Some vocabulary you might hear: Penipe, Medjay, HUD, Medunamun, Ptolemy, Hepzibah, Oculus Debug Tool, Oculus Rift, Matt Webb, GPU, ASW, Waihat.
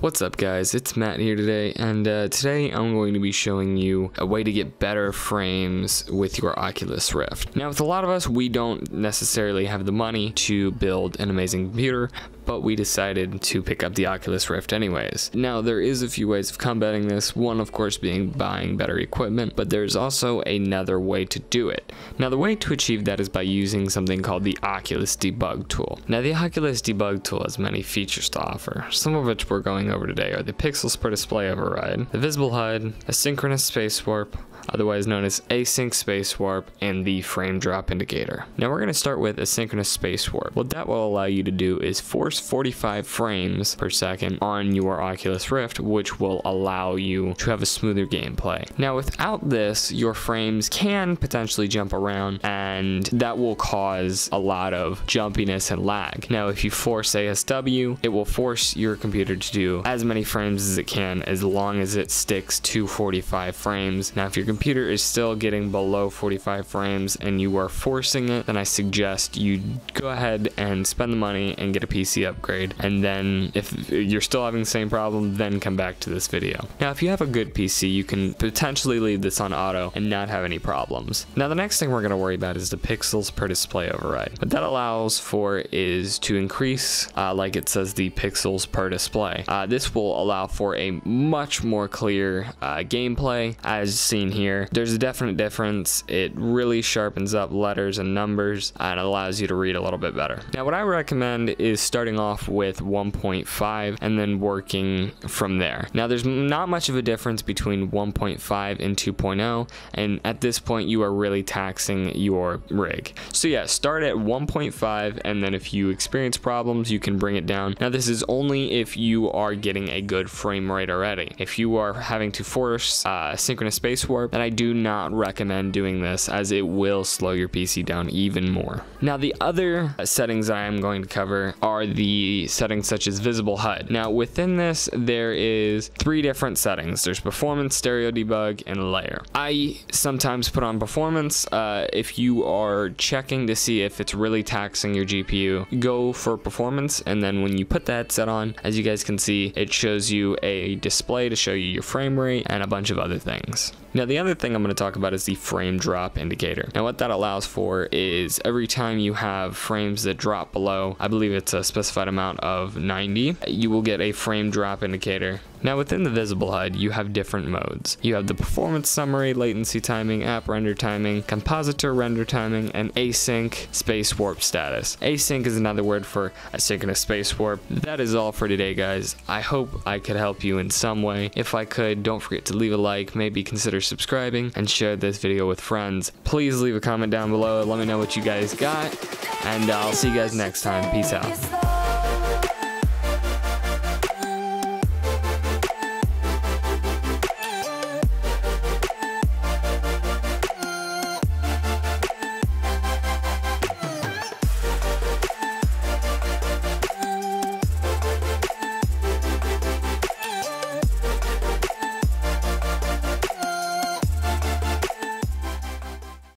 What's up guys, it's Matt here today, and today I'm going to be showing you a way to get better frames with your Oculus Rift. Now with a lot of us, we don't necessarily have the money to build an amazing computer, but we decided to pick up the Oculus Rift anyways. Now there is a few ways of combating this, one of course being buying better equipment, but there's also another way to do it. Now the way to achieve that is by using something called the Oculus Debug Tool. Now the Oculus Debug Tool has many features to offer, some of which we're going over today are the pixels per display override, the visible HUD, asynchronous space warp, otherwise known as async space warp, and the frame drop indicator. Now we're going to start with asynchronous space warp. What that will allow you to do is force 45 frames per second on your Oculus Rift, which will allow you to have a smoother gameplay. Now without this, your frames can potentially jump around, and that will cause a lot of jumpiness and lag. Now if you force ASW, it will force your computer to do as many frames as it can, as long as it sticks to 45 frames. Now if your computer is still getting below 45 frames and you are forcing it, then I suggest you go ahead and spend the money and get a PC upgrade, and then if you're still having the same problem, then come back to this video. Now if you have a good PC, you can potentially leave this on auto and not have any problems. Now the next thing we're going to worry about is the pixels per display override. What that allows for is to increase, like it says, the pixels per display. This will allow for a much more clear gameplay, as seen here. There's a definite difference. It really sharpens up letters and numbers and allows you to read a little bit better. Now what I recommend is starting off with 1.5 and then working from there. Now there's not much of a difference between 1.5 and 2.0, and at this point you are really taxing your rig. So yeah, start at 1.5, and then if you experience problems, you can bring it down. Now this is only if you are getting a good frame rate already. If you are having to force synchronous space warp, then I do not recommend doing this, as it will slow your PC down even more. Now the other settings I am going to cover are the settings such as visible HUD. Now within this, there is 3 different settings. There's performance, stereo debug, and layer. I sometimes put on performance. If you are checking to see if it's really taxing your GPU, go for performance, and then when you put the headset on, as you guys can see, it shows you a display to show you your frame rate and a bunch of other things. Now the other thing I'm going to talk about is the frame drop indicator. Now what that allows for is every time you have frames that drop below, I believe it's a specified amount of 90, you will get a frame drop indicator. Now within the visible HUD, you have different modes. You have the performance summary, latency timing, app render timing, compositor render timing, and async space warp status. Async is another word for asynchronous space warp. That is all for today guys. I hope I could help you in some way. If I could, don't forget to leave a like, maybe consider subscribing, and share this video with friends. Please leave a comment down below, let me know what you guys got, and I'll see you guys next time. Peace out.